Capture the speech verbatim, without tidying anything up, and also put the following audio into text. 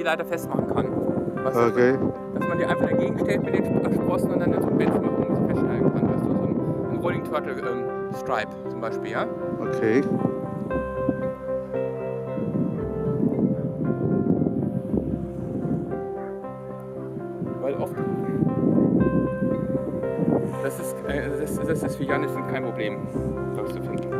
die Leiter festmachen kann. Weißt du, okay. Dass man die einfach dagegen stellt mit den Sprossen und dann so ein Bett machen, wo man sie festschneiden kann. Weißt du, so ein, ein Rolling Turtle ähm, Stripe zum Beispiel, ja? Okay. Weil oft. Das ist, äh, das, das ist für Janis kein Problem, das zu finden.